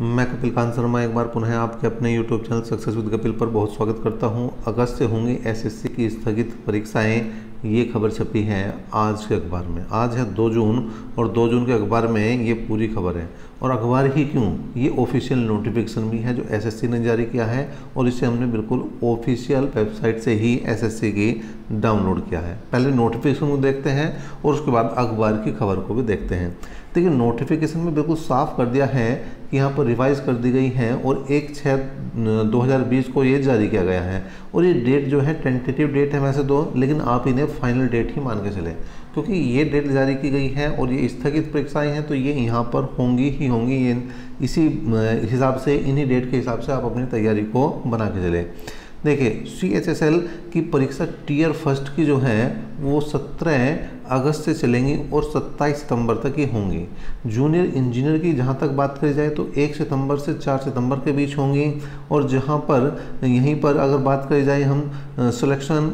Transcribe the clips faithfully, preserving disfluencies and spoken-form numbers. मैं कपिलकांत शर्मा एक बार पुनः आपके अपने YouTube channel success with Kapil पर बहुत स्वागत करता हूं। अगस्त से होंगी एसएससी की स्थगित परीक्षाएं, ये खबर छपी है आज के अखबार में। आज है दो जून और दो जून के अखबार में ये पूरी खबर है। और अखबार ही क्यों, ये ऑफिशियल नोटिफिकेशन भी है जो एसएससी ने जारी किया है और इसे हमने बिल्कुल ऑफिशियल वेबसाइट से ही एसएससी की डाउनलोड किया है। पहले नोटिफिकेशन को देखते हैं और उसके बाद अखबार की खबर को भी देखते हैं। देखिए, नोटिफिकेशन में बिल्कुल साफ कर दिया है कि यहाँ पर रिवाइज कर दी गई है और एक छः दो हज़ार बीस को ये जारी किया गया है। और ये डेट जो है टेंटेटिव डेट है वैसे तो, लेकिन आप इन्हें फाइनल डेट ही मान के चले क्योंकि ये डेट जारी की गई है और ये स्थगित परीक्षाएं हैं तो ये यहाँ पर होंगी ही होंगी। ये इसी हिसाब से, इन्हीं डेट के हिसाब से आप अपनी तैयारी को बना के चले। देखिए, सी एच एस एल की परीक्षा टीयर फर्स्ट की जो है वो सत्रह अगस्त से चलेंगी और सत्ताईस सितंबर तक ये होंगी। जूनियर इंजीनियर की जहाँ तक बात करी जाए तो एक सितंबर से चार सितंबर के बीच होंगी। और जहाँ पर यहीं पर अगर बात करी जाए हम सिलेक्शन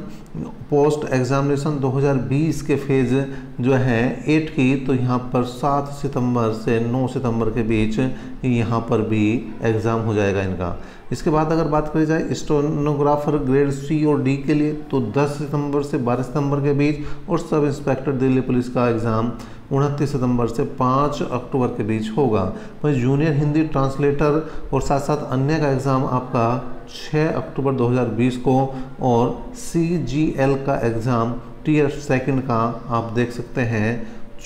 पोस्ट एग्जामिनेशन दो हज़ार बीस के फेज़ जो है एट की, तो यहाँ पर सात सितंबर से नौ सितंबर के बीच यहाँ पर भी एग्ज़ाम हो जाएगा इनका। इसके बाद अगर बात करी जाए स्टेनोग्राफर ग्रेड सी और डी के लिए तो दस सितंबर से बारह सितंबर के बीच और सब इंस्पेक्टर दिल्ली पुलिस का एग्जाम उनतीस सितंबर से पाँच अक्टूबर के बीच होगा। वहीं जूनियर हिंदी ट्रांसलेटर और साथ साथ अन्य का एग्ज़ाम आपका छह अक्टूबर दो हज़ार बीस को और सी जी एल का एग्ज़ाम टीयर सेकंड का आप देख सकते हैं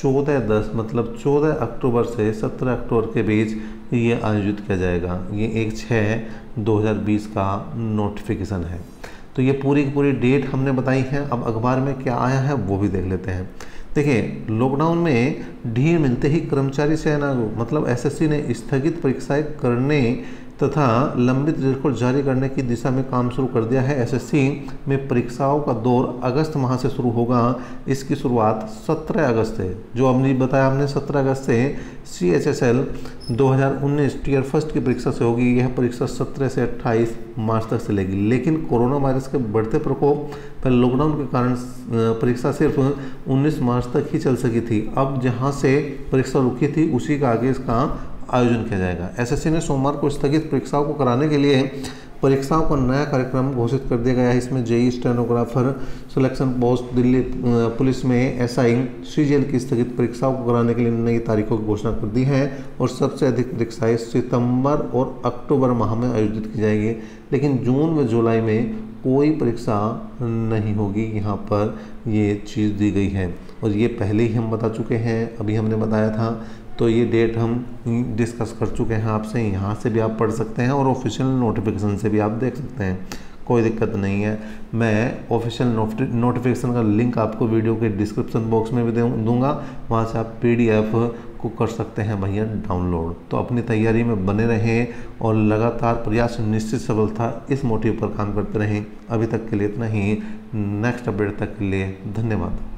चौदह दस मतलब चौदह अक्टूबर से सत्रह अक्टूबर के बीच ये आयोजित किया जाएगा। ये एक छः दो हज़ार बीस का नोटिफिकेशन है। तो ये पूरी की पूरी डेट हमने बताई है। अब अखबार में क्या आया है वो भी देख लेते हैं। देखिए, लॉकडाउन में ढील मिलते ही कर्मचारी सेना को मतलब एसएससी ने स्थगित परीक्षाएं करने तथा लंबित रिकॉर्ड जारी करने की दिशा में काम शुरू कर दिया है। एसएससी में परीक्षाओं का दौर अगस्त माह से शुरू होगा। इसकी शुरुआत सत्रह अगस्त है जो हमने बताया हमने सत्रह अगस्त से सी एच एस एल दो हज़ार उन्नीस टीयर फर्स्ट की परीक्षा से होगी। यह परीक्षा सत्रह से अट्ठाईस मार्च तक चलेगी। लेकिन कोरोना वायरस के बढ़ते प्रकोप पर लॉकडाउन के कारण परीक्षा सिर्फ उन्नीस मार्च तक ही चल सकी थी। अब जहां से परीक्षा रुकी थी उसी का आगे इसका आयोजन किया जाएगा। एसएससी ने सोमवार को स्थगित परीक्षाओं को कराने के लिए परीक्षाओं का नया कार्यक्रम घोषित कर दिया गया है। इसमें JE, stenographer, selection post, Delhi police में एसआई, सीजीएल की स्थगित परीक्षाओं को कराने के लिए नई तारीखों की घोषणा कर दी है। और सबसे अधिक परीक्षाएं सितंबर और अक्टूबर माह में आयोजित की जाएगी, लेकिन जून व जुलाई में कोई परीक्षा नहीं होगी। यहाँ पर ये चीज़ दी गई है और ये पहले ही हम बता चुके हैं, अभी हमने बताया था। तो ये डेट हम डिस्कस कर चुके हैं आपसे, यहाँ से भी आप पढ़ सकते हैं और ऑफिशियल नोटिफिकेशन से भी आप देख सकते हैं, कोई दिक्कत नहीं है। मैं ऑफिशियल नोटिफिकेशन का लिंक आपको वीडियो के डिस्क्रिप्शन बॉक्स में भी दूंगा, वहाँ से आप पीडीएफ को कर सकते हैं भैया डाउनलोड। तो अपनी तैयारी में बने रहें और लगातार प्रयास निश्चित सफलता, इस मोटिव पर काम करते रहें। अभी तक के लिए इतना ही, नेक्स्ट अपडेट तक के लिए धन्यवाद।